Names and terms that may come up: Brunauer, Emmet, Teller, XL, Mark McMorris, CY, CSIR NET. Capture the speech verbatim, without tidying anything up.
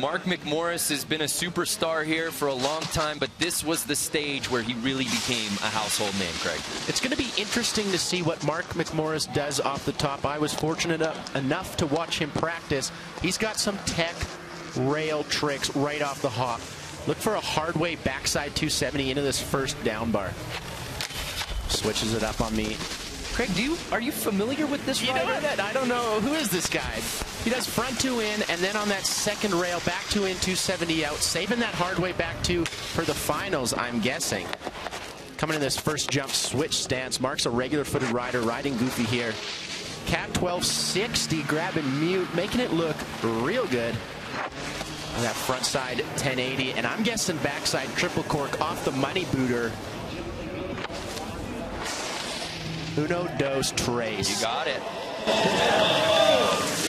Mark McMorris has been a superstar here for a long time, but this was the stage where he really became a household name, Craig. It's going to be interesting to see what Mark McMorris does off the top. I was fortunate enough to watch him practice. He's got some tech rail tricks right off the hop. Look for a hard way backside two seventy into this first down bar. Switches it up on me. Craig, do you, are you familiar with this rider? You know that, I don't know. Who is this guy? He does front two in, and then on that second rail, back two in, two seventy out, saving that hard way back two for the finals, I'm guessing. Coming in this first jump, switch stance. Mark's a regular-footed rider, riding goofy here. Cat twelve sixty, grabbing mute, making it look real good. On that front side, ten eighty, and I'm guessing backside triple cork off the money booter. Uno, dos, tres. You got it.